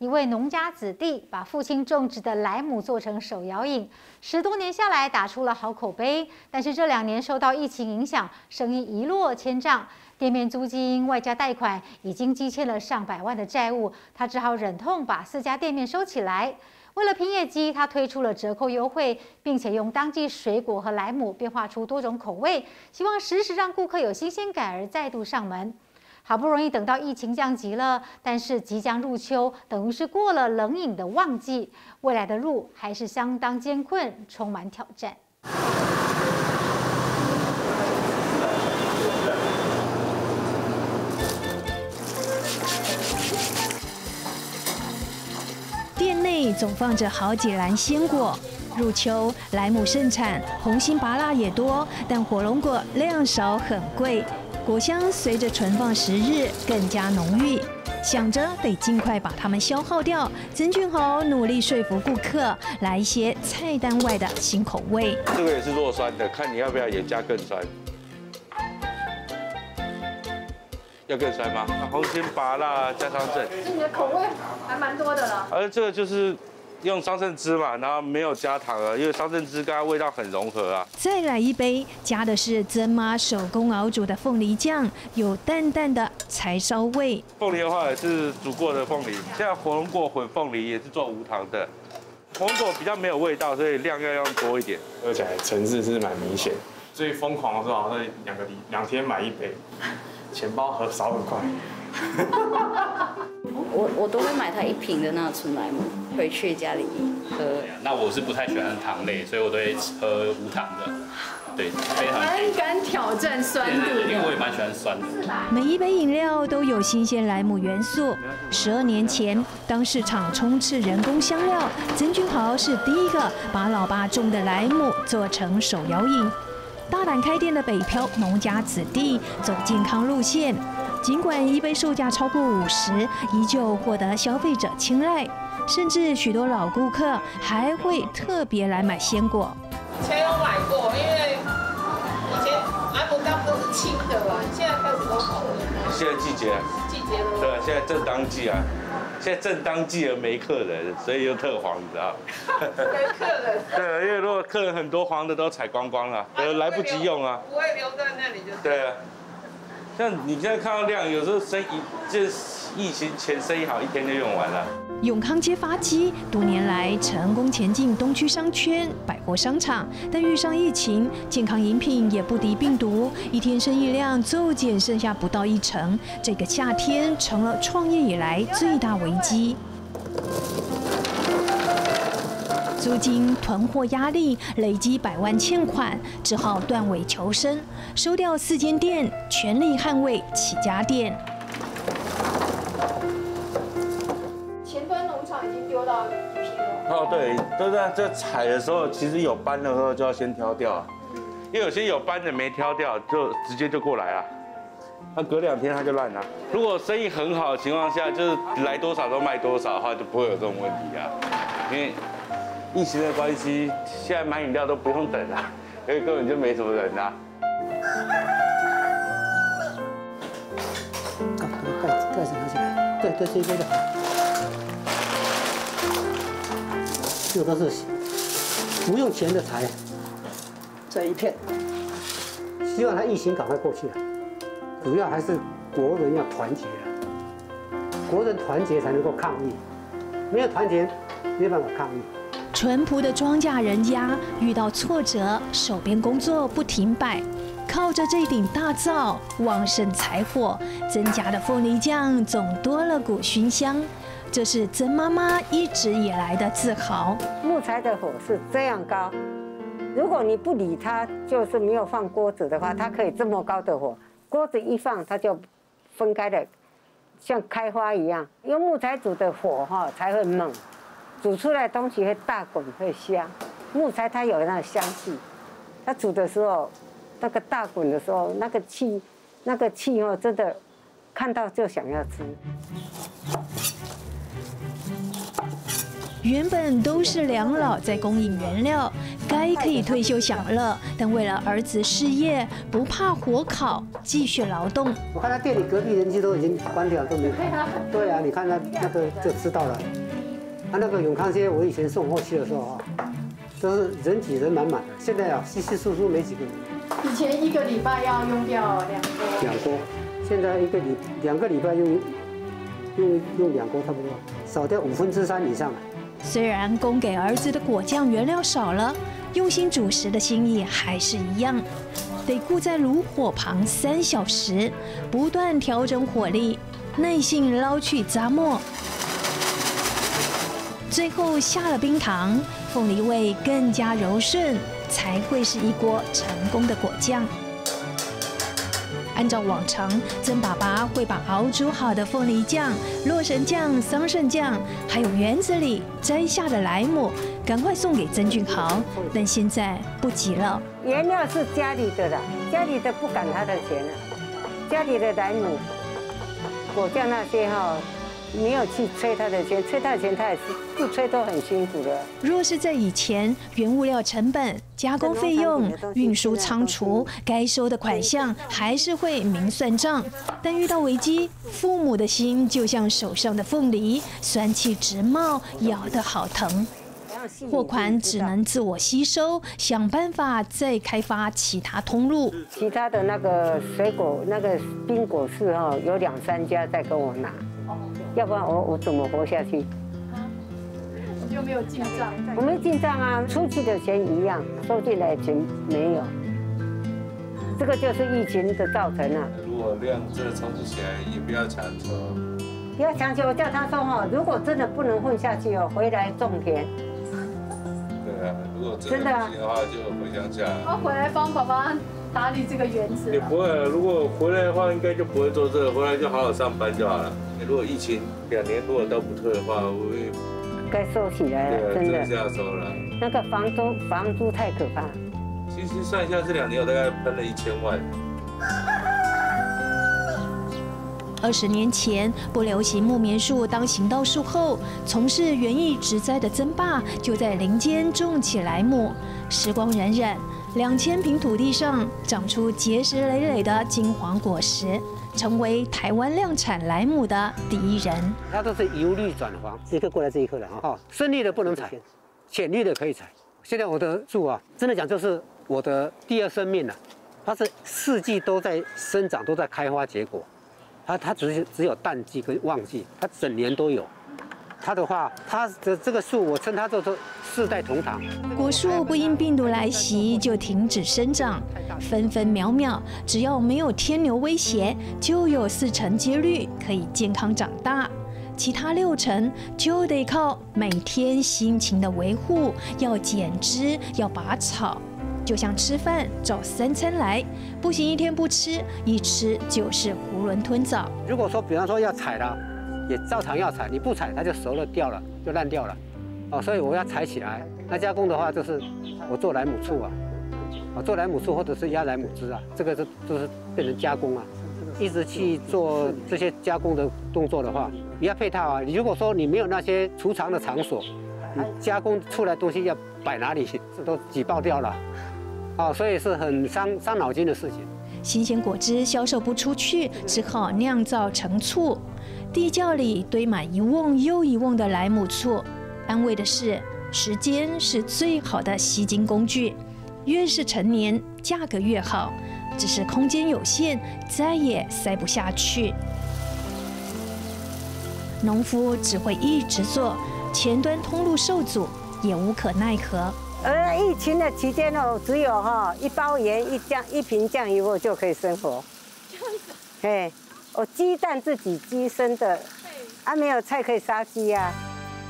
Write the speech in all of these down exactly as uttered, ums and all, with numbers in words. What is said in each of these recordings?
一位农家子弟把父亲种植的莱姆做成手摇饮，十多年下来打出了好口碑。但是这两年受到疫情影响，生意一落千丈，店面租金外加贷款已经积欠了上百万的债务，他只好忍痛把四家店面收起来。为了拼业绩，他推出了折扣优惠，并且用当季水果和莱姆变化出多种口味，希望时时让顾客有新鲜感而再度上门。 好不容易等到疫情降级了，但是即将入秋，等于是过了冷饮的旺季，未来的路还是相当艰困，充满挑战。店内总放着好几篮鲜果。 入秋，莱姆盛产，红心芭乐也多，但火龙果量少很贵，果香随着存放时日更加浓郁。想着得尽快把它们消耗掉，曾俊豪努力说服顾客来一些菜单外的新口味。这个也是弱酸的，看你要不要也加更酸。要更酸吗？红心芭乐加桑葚。这你的口味还蛮多的了。而这个就是。 用桑葚汁嘛，然后没有加糖啊，因为桑葚汁跟它味道很融合啊。再来一杯，加的是曾妈手工熬煮的凤梨酱，有淡淡的柴烧味。凤梨的话也是煮过的凤梨，现在火龙果混凤梨也是做无糖的。火龙果比较没有味道，所以量要用多一点。喝起来层次是蛮明显。最疯狂的时候好像两个两天买一杯，钱包和少很快。我我都会买它一瓶的那个纯莱姆回去家里喝。那我是不太喜欢糖类，所以我都会喝无糖的。对，非常。蛮敢挑战酸度，因为我也蛮喜欢酸的。每一杯饮料都有新鲜莱姆元素。十二年前，当市场充斥人工香料，曾俊豪是第一个把老爸种的莱姆做成手摇饮。大胆开店的北漂农家子弟走健康路线。 尽管一杯售价超过五十，依旧获得消费者青睐，甚至许多老顾客还会特别来买鲜果。以前有买过，因为以前莱姆大部分都是青的吧，现在开始都红了。现在季节，季节了。对，现在正当季啊，现在正当季而没客人，所以又特黄，你知道？没客人。对，因为如果客人很多，黄的都采光光了，来不及用啊。不会留在那里就。对啊。 像你现在看到量，有时候生意这疫情前生意好，一天就用完了。永康街发迹多年来成功前进东区商圈百货商场，但遇上疫情，健康饮品也不敌病毒，一天生意量骤减，剩下不到一成。这个夏天成了创业以来最大危机。 租金、囤货压力，累积百万欠款，只好断尾求生，收掉四间店，全力捍卫起家店。前端农场已经丢到一批了。哦，对，都在这采的时候，其实有斑的时候就要先挑掉，因为有些有斑的没挑掉，就直接就过来了。 那隔两天它就烂了。如果生意很好的情况下，就是来多少都卖多少的话，就不会有这种问题啊。因为疫情的关系，现在买饮料都不用等啊，因为根本就没什么人啊。把那个盖子盖子拿起来，对对，这一杯的好。这个都是不用钱的材，这一片，希望它疫情赶快过去啊。 主要还是国人要团结啊，国人团结才能够抗疫，没有团结没办法抗疫。淳朴的庄稼人家遇到挫折，手边工作不停摆，靠着这顶大灶旺盛柴火，曾家的凤梨酱总多了股熏香，这是曾妈妈一直以来的自豪。木材的火是这样高，如果你不理它，就是没有放锅子的话，它可以这么高的火。 锅子一放，它就分开的，像开花一样。用木材煮的火哈才会猛，煮出来的东西会大滚，会香。木材它有那个香气，它煮的时候，那个大滚的时候，那个气，那个气哦，真的看到就想要吃。原本都是梁老在供应原料。该可以退休享乐，但为了儿子事业，不怕火烤，继续劳动。我看他店里隔壁人家都已经关掉了，都没有。对啊，你看他那个就知道了。他那个永康街，我以前送货去的时候啊，都是人挤人满满的。现在啊，稀稀疏疏没几个人。以前一个礼拜要用掉两锅。两锅，现在一个礼两个礼拜用用用两锅差不多，少掉五分之三以上了。 虽然供给儿子的果酱原料少了，用心煮食的心意还是一样，得顾在炉火旁三小时，不断调整火力，耐性捞去杂沫，最后下了冰糖，凤梨味更加柔顺，才会是一锅成功的果酱。 按照往常，曾爸爸会把熬煮好的凤梨酱、洛神酱、桑葚酱，还有园子里摘下的莱姆，赶快送给曾俊豪。但现在不急了，原料是家里的了，家里的不赶他的钱了。家里的莱姆、果酱那些哈、哦，没有去催他的钱，催他的钱他也是不催都很辛苦的。若是在以前，原物料成本。 加工费用、运输、仓储，该收的款项还是会明算账。但遇到危机，父母的心就像手上的凤梨，酸气直冒，咬得好疼。货款只能自我吸收，想办法再开发其他通路。其他的那个水果、那个冰果室哈，有两三家在跟我拿，要不然我我怎么活下去？ 就没有进账，我没进账啊，出去的钱一样，收进来的钱没有，这个就是疫情的造成啊。如果量真的冲不起来，也不要强求。不要强求，我叫他说哈，如果真的不能混下去哦，回来种田。对啊，如果真的不行的话，就回乡下。我回来帮爸爸打理这个园子。也不会，如果回来的话，应该就不会做这个，回来就好好上班就好了。如果疫情两年如果都不退的话，我也。 该收起来了，真的。要收了。那个房租，房租太可怕。其实算一下，这两年我大概喷了一千万。二十年前不流行木棉树当行道树后，从事园艺植栽的曾爸就在林间种起莱姆。时光荏苒，两千坪土地上长出结实累累的金黄果实。 成为台湾量产莱姆的第一人。它都是由绿转黄，一颗过来这一颗了哈。深绿的不能采，浅绿的可以采。现在我的树啊，真的讲就是我的第二生命了、啊，它是四季都在生长，都在开花结果。它它只是只有淡季跟旺季，它整年都有。 它的话，它的这个树，我称它叫做世代同堂。果树不因病毒来袭就停止生长，分分秒秒，只要没有天牛威胁，就有四成几率可以健康长大，其他六成就得靠每天辛勤的维护，要剪枝，要拔草。 就像吃饭找三餐来，不行一天不吃，一吃就是囫囵吞枣。如果说比方说要采了，也照常要采，你不采它就熟了掉了，就烂掉了，哦，所以我要采起来。那加工的话就是我做莱姆醋啊，我做莱姆醋或者是压莱姆汁啊，这个是就是变成加工啊，一直去做这些加工的动作的话，你要配套啊。你如果说你没有那些储藏的场所，你加工出来的东西要摆哪里都挤爆掉了。 哦，所以是很伤伤脑筋的事情。新鲜果汁销售不出去，只好酿造成醋。地窖里堆满一瓮又一瓮的莱姆醋。安慰的是，时间是最好的吸金工具，越是陈年，价格越好。只是空间有限，再也塞不下去。农夫只会一直做，前端通路受阻，也无可奈何。 而疫情的期间哦，只有哈一包盐、一酱、一瓶酱油，我就可以生活。这样子。哎，我鸡蛋自己鸡生的，啊，没有菜可以杀鸡呀。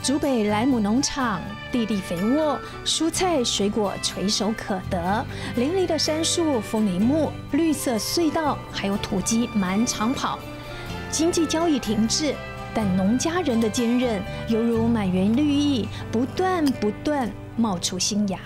竹北莱姆农场地地肥沃，蔬菜水果垂手可得，林立的杉树、枫林木、绿色隧道，还有土鸡满场跑。经济交易停滞，但农家人的坚韧犹如满园绿意，不断不断。 冒出新芽。